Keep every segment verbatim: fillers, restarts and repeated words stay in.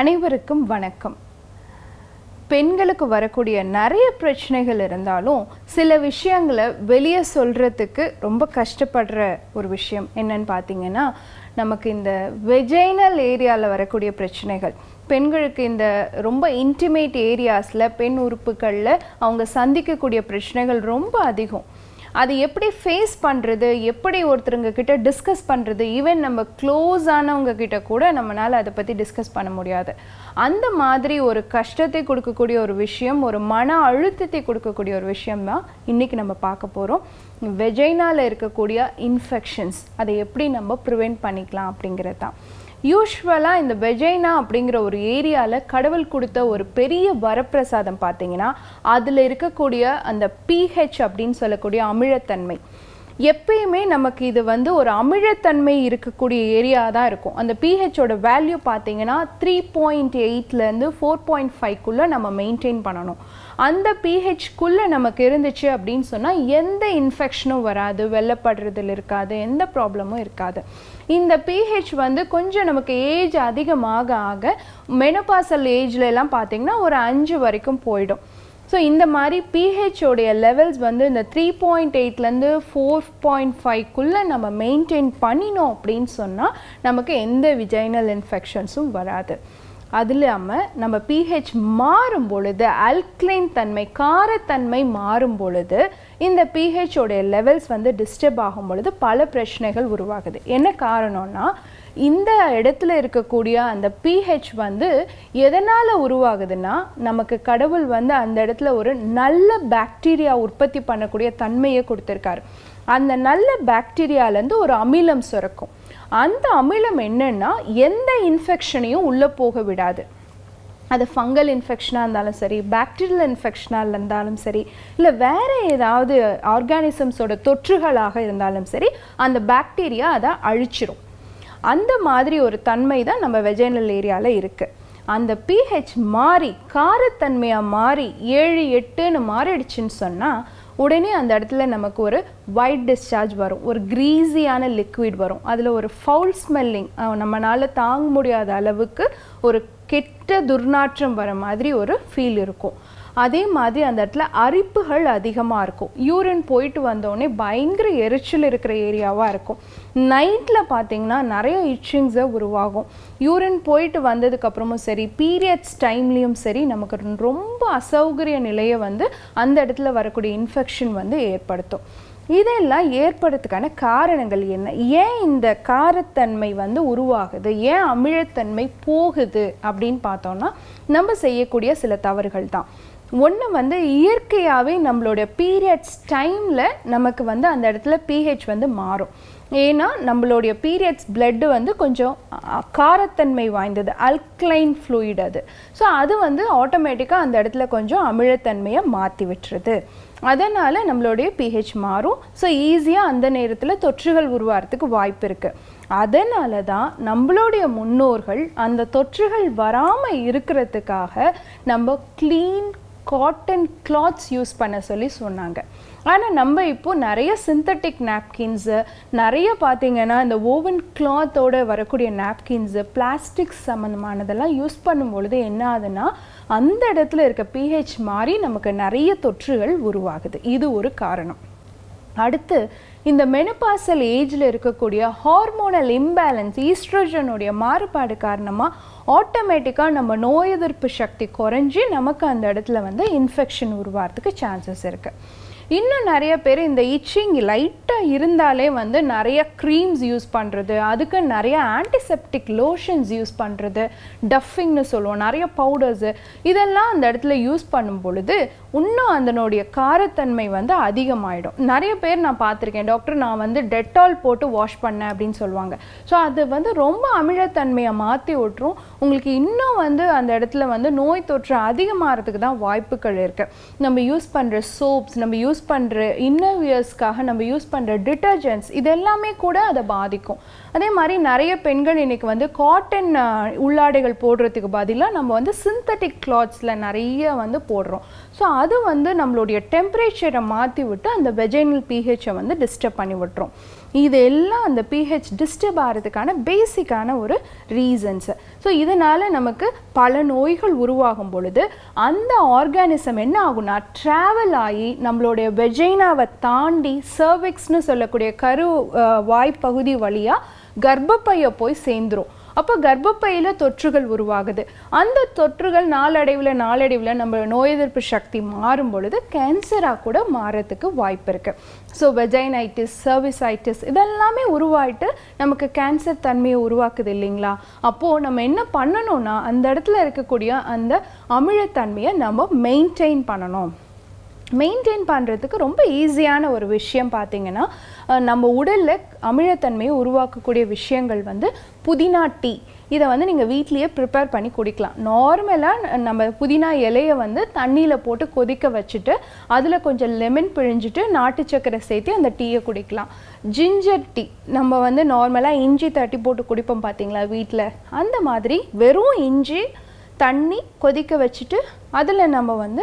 அனைவருக்கும் வணக்கம். பெண்களுக்கு வரக்கூடிய நிறைய பிரச்சனைகள் இருந்தாலும் சில விஷயங்களை வெளியே சொல்றதுக்கு ரொம்ப கஷ்டப்படுற ஒரு விஷயம் என்னன்னு பார்த்தீங்கன்னா, நமக்கு இந்த வெஜைனல் ஏரியால வரக்கூடிய பிரச்சனைகள், பெண்களுக்கு இந்த ரொம்ப இன்டிமேட் ஏரியாஸ்ல பெண் உறுப்புகள்ல அவங்க சந்திக்கக்கூடிய பிரச்சனைகள் ரொம்ப அதிகம். அது எப்படி ஃபேஸ் பண்ணுறது, எப்படி ஒருத்தருங்க கிட்ட டிஸ்கஸ் பண்ணுறது, ஈவன் நம்ம க்ளோஸ் ஆனவங்க கிட்ட கூட நம்மளால் அதை பற்றி டிஸ்கஸ் பண்ண முடியாது. அந்த மாதிரி ஒரு கஷ்டத்தை கொடுக்கக்கூடிய ஒரு விஷயம், ஒரு மன அழுத்தத்தை கொடுக்கக்கூடிய ஒரு விஷயம் தான் இன்றைக்கி நம்ம பார்க்க போகிறோம். வெஜைனால இருக்கக்கூடிய இன்ஃபெக்ஷன்ஸ், அதை எப்படி நம்ம ப்ரிவெண்ட் பண்ணிக்கலாம் அப்படிங்கிறது தான். யூஸ்வலாக இந்த வெஜைனா அப்படிங்கிற ஒரு ஏரியாவில் கடவுள் கொடுத்த ஒரு பெரிய வரப்பிரசாதம் பார்த்தீங்கன்னா, அதில் இருக்கக்கூடிய அந்த பிஹெச் அப்படின்னு சொல்லக்கூடிய அமிழத்தன்மை. எப்பயுமே நமக்கு இது வந்து ஒரு அமிழத்தன்மை இருக்கக்கூடிய ஏரியா தான் இருக்கும். அந்த பிஹெச்சோட வேல்யூ பார்த்தீங்கன்னா த்ரீ பாயிண்ட் எயிட்லேருந்து ஃபோர் பாயிண்ட் ஃபைவ்க்குள்ளே நம்ம மெயின்டைன் பண்ணணும். அந்த பிஹெச்குள்ளே நமக்கு இருந்துச்சு அப்படின்னு சொன்னால் எந்த இன்ஃபெக்ஷனும் வராது, வெள்ளப்படுறதில் இருக்காது, எந்த ப்ராப்ளமும் இருக்காது. இந்த பிஹெச் வந்து கொஞ்சம் நமக்கு ஏஜ் அதிகமாக ஆக, மெனோபாசல் ஏஜ்லலாம் பார்த்திங்கன்னா ஒரு அஞ்சு வரைக்கும் போயிடும். ஸோ இந்த மாதிரி பிஹெச்சோடைய லெவல்ஸ் வந்து இந்த த்ரீ பாயிண்ட் எயிட்லேருந்து ஃபோர் பாயிண்ட் ஃபைவ்க்குள்ளே நம்ம மெயின்டைன் பண்ணினோம் அப்படின்னு சொன்னால் நமக்கு எந்த வெஜைனல் இன்ஃபெக்ஷன்ஸும் வராது. அது இல்லாமல் நம்ம பிஹெச் மாறும் பொழுது, அல்க்ளைன் தன்மை, காரத்தன்மை மாறும் பொழுது, இந்த பிஹெச்சோடைய லெவல்ஸ் வந்து டிஸ்டர்ப் ஆகும் பொழுது பல பிரச்சனைகள் உருவாகுது. என்ன காரணம்னா, இந்த இடத்துல இருக்கக்கூடிய அந்த பிஹெச் வந்து எதனால் உருவாகுதுன்னா, நமக்கு கடவுள் வந்து அந்த இடத்துல ஒரு நல்ல பாக்டீரியா உற்பத்தி பண்ணக்கூடிய தன்மையை கொடுத்துருக்காரு. அந்த நல்ல பாக்டீரியாலேருந்து ஒரு அமிலம் சுரக்கும். அந்த அமிலம் என்னன்னா, எந்த இன்ஃபெக்ஷனையும் உள்ளே போக விடாது. அது ஃபங்கல் இன்ஃபெக்ஷனாக இருந்தாலும் சரி, பாக்டீரியல் இன்ஃபெக்ஷனாக இருந்தாலும் சரி, இல்லை வேறு ஏதாவது ஆர்கானிசம்ஸோட தொற்றுகளாக இருந்தாலும் சரி, அந்த பாக்டீரியா அதை அழிச்சிடும். அந்த மாதிரி ஒரு தன்மை தான் நம்ம வெஜைனல் ஏரியாவில் இருக்குது. அந்த பிஹெச் மாறி காரத்தன்மையாக மாறி ஏழு எட்டுன்னு மாறிடுச்சுன்னு சொன்னால், உடனே அந்த இடத்துல நமக்கு ஒரு ஒயிட் டிஸ்சார்ஜ் வரும், ஒரு க்ரீஸியான லிக்விட் வரும். அதில் ஒரு ஃபவுல் ஸ்மெல்லிங், நம்மளால் தாங்க முடியாத அளவுக்கு ஒரு கெட்ட துர்நாற்றம் வர மாதிரி ஒரு ஃபீல் இருக்கும். அதே மாதிரி அந்த இடத்துல அரிப்புகள் அதிகமாக இருக்கும். யூரின் போயிட்டு வந்தோடனே பயங்கர எரிச்சல் இருக்கிற ஏரியாவாக இருக்கும். நைட்டில் பார்த்திங்கன்னா நிறைய இச்சிங்ஸை உருவாகும். யூரின் போயிட்டு வந்ததுக்கப்புறமும் சரி, பீரியட்ஸ் டைம்லேயும் சரி, நமக்கு ரொம்ப அசௌகரிய நிலையை வந்து அந்த இடத்துல வரக்கூடிய இன்ஃபெக்ஷன் வந்து ஏற்படுத்தும். இதெல்லாம் ஏற்படுறதுக்கான காரணங்கள் என்ன, ஏன் இந்த காரத்தன்மை வந்து உருவாகுது, ஏன் அமிழத்தன்மை போகுது அப்படின்னு பார்த்தோம்னா, நம்ம செய்யக்கூடிய சில தவறுகள் தான். ஒன்று வந்து, இயற்கையாகவே நம்மளோட பீரியட்ஸ் டைமில் நமக்கு வந்து அந்த இடத்துல பிஹெச் வந்து மாறும். ஏன்னா நம்மளுடைய பீரியட்ஸ் பிளட்டு வந்து கொஞ்சம் காரத்தன்மை வாய்ந்தது, அல்க்ளைன் ஃப்ளூயிட் அது. ஸோ அது வந்து ஆட்டோமேட்டிக்காக அந்த இடத்துல கொஞ்சம் அமிழத்தன்மையை மாற்றி விட்டுருது. அதனால் நம்மளுடைய பிஹெச் மாறும். ஸோ ஈஸியாக அந்த நேரத்தில் தொற்றுகள் உருவாகிறதுக்கு வாய்ப்பு இருக்குது. அதனால தான் நம்மளுடைய முன்னோர்கள் அந்த தொற்றுகள் வராமல் இருக்கிறதுக்காக நம்ம க்ளீன் காட்டன் கிளாத்ஸ் யூஸ் பண்ண சொல்லி சொன்னாங்க. ஆனால் நம்ம இப்போது நிறைய சிந்தட்டிக் நாப்கின்ஸு, நிறைய பார்த்திங்கன்னா இந்த ஓவன் கிளாத்தோடு வரக்கூடிய நாப்கின்ஸு, பிளாஸ்டிக்ஸ் சம்மந்தமானதெல்லாம் யூஸ் பண்ணும் பொழுது என்ன ஆகுதுன்னா, அந்த இடத்துல இருக்க பிஹெச் மாதிரி நமக்கு நிறைய தொற்றுகள் உருவாகுது. இது ஒரு காரணம். அடுத்து, இந்த மெனோபாசல் ஏஜில் இருக்கக்கூடிய ஹார்மோனல் இம்பேலன்ஸ், ஈஸ்ட்ரோஜனுடைய மாறுபாடு காரணமாக ஆட்டோமேட்டிக்காக நம்ம நோய் எதிர்ப்பு சக்தி குறைஞ்சி நமக்கு அந்த இடத்துல வந்து இன்ஃபெக்ஷன் உருவாகிறதுக்கு சான்சஸ் இருக்குது. இன்னும் நிறைய பேர் இந்த இச்சிங் லைட்டாக இருந்தாலே வந்து நிறைய க்ரீம்ஸ் யூஸ் பண்ணுறது, அதுக்கு நிறைய ஆன்டிசெப்டிக் லோஷன்ஸ் யூஸ் பண்ணுறது, டஃபிங்னு சொல்லுவோம், நிறைய பவுடர்ஸு, இதெல்லாம் அந்த இடத்துல யூஸ் பண்ணும் பொழுது இன்னும் அதனுடைய காரத்தன்மை வந்து அதிகமாகிடும். நிறைய பேர் நான் பார்த்துருக்கேன், டாக்டர் நான் வந்து டெட்டால் போட்டு வாஷ் பண்ணேன் அப்படின்னு சொல்லுவாங்க. ஸோ அது வந்து ரொம்ப அமிழத்தன்மையை மாற்றி விட்டுரும். உங்களுக்கு இன்னும் வந்து அந்த இடத்துல வந்து நோய் தொற்று அதிகமாகிறதுக்கு தான் வாய்ப்புகள் இருக்குது. நம்ம யூஸ் பண்ணுற சோப்ஸ், நம்ம யூஸ் பண்ணுற இன்னர்வியர்ஸ்க்காக நம்ம யூஸ் பண்ணுற டிட்டர்ஜென்ட்ஸ், இதெல்லாமே கூட அதை பாதிக்கும். அதே மாதிரி நிறைய பெண்கள் இன்றைக்கி வந்து காட்டன் உள்ளாடைகள் போடுறதுக்கு பதிலாக நம்ம வந்து சிந்தட்டிக் கிளாத்ஸில் நிறைய வந்து போடுறோம். So அது வந்து நம்மளுடைய டெம்பரேச்சரை மாத்தி விட்டு அந்த vaginal pH ஐ வந்து disturb பண்ணி விட்டுரும். இது எல்லாம் அந்த pH disturb ஆகிறதுக்கான பேசிக்கான ஒரு ரீசன்ஸ். சோ இதனால நமக்கு பல நோய்கள் உருவாகும் பொழுது அந்த ஆர்கானிசம் என்ன ஆகும்னா டிராவல் ஆகி நம்மளுடைய வெஜைனாவை தாண்டி சர்விக்ஸ் னு சொல்லக்கூடிய கரு வாய் பகுதி வழியா கர்ப்பப்பையை போய் சேந்துரும். அப்ப கர்ப்பப்பையில தொற்றுகள் உருவாகுது. அந்த தொற்றுகள் நாளடைவுல நாளடைவுல நம்ம நோய் எதிர்ப்பு சக்தி மாறும் பொழுது கேன்சரா கூட மாறதுக்கு வாய்ப்பு இருக்கு. சோ வெஜைனைட்டிஸ், சர்விசைட்டிஸ் இதெல்லாம் உருவாயிட்டு நமக்கு கேன்சர் தன்மையை உருவாக்குது இல்லீங்களா? அப்போ நம்ம என்ன பண்ணணும்னா அந்த இடத்துல இருக்கக்கூடிய அந்த அமிலத்தன்மையை நம்ம மெயின்டைன் பண்ணணும். மெயின்டைன் பண்றதுக்கு ரொம்ப ஈஸியான ஒரு விஷயம் பாத்தீங்கன்னா நம்ம உடல்ல அமிலத்தன்மையை உருவாக்கக்கூடிய விஷயங்கள் வந்து புதினா டீ. இத வந்து நீங்க வீட்லயே ப்ரிப்பேர் பண்ணி குடிக்கலாம். நார்மலா நம்ம புதினா இலையை வந்து தண்ணியில போட்டு கொதிக்க வச்சிட்டு அதுல கொஞ்சம் லெமன் பிழிஞ்சிட்டு நாட்டு சக்கரை சேர்த்து அந்த டீயை குடிக்கலாம். ஜிஞ்சர் டீ நம்ம வந்து நார்மலா இஞ்சி தட்டி போட்டு குடிப்போம் பாத்தீங்களா வீட்ல, அந்த மாதிரி வெறும் இஞ்சி தண்ணி கொதிக்க வச்சிட்டு அதுல நம்ம வந்து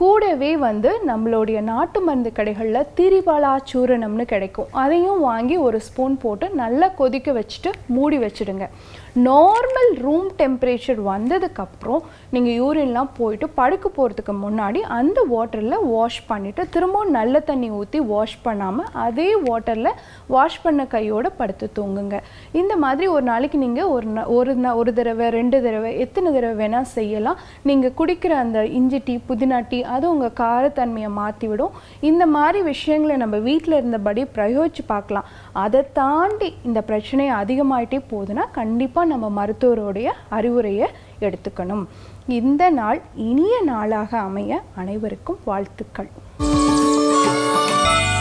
கூடவே வந்து நம்மளுடைய நாட்டு மருந்து கடைகளில் திரிபாலா சூரணம்னு கிடைக்கும், அதையும் வாங்கி ஒரு ஸ்பூன் போட்டு நல்லா கொதிக்க வச்சுட்டு மூடி வச்சுடுங்க. நார்மல் ரூம் டெம்பரேச்சர் வந்ததுக்கப்புறம் நீங்கள் யூரின்லாம் போயிட்டு படுக்க போகிறதுக்கு முன்னாடி அந்த வாட்டரில் வாஷ் பண்ணிவிட்டு திரும்பவும் நல்ல தண்ணி ஊற்றி வாஷ் பண்ணாமல் அதே வாட்டரில் வாஷ் பண்ண கையோடு படுத்து தூங்குங்க. இந்த மாதிரி ஒரு நாளைக்கு நீங்கள் ஒரு ஒரு தடவை ரெண்டு தடவை எத்தனை தடவை வேணால் செய்யலாம். நீங்கள் குடிக்கிற அந்த இஞ்சி டீ, புதினா டீ அது உங்கள் காரத்தன்மையை மாற்றி விடும். இந்த மாதிரி விஷயங்களை நம்ம வீட்டில் இருந்தபடி பிரயோகிச்சு பார்க்கலாம். அதை தாண்டி இந்த பிரச்சனை அதிகமாகிட்டே போகுதுன்னா கண்டிப்பாக நம்ம மருத்துவருடைய அறிவுரையை எடுத்துக்கணும். இந்த நாள் இனிய நாளாக அமைய அனைவருக்கும் வாழ்த்துக்கள்.